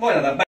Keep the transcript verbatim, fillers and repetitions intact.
Bueno,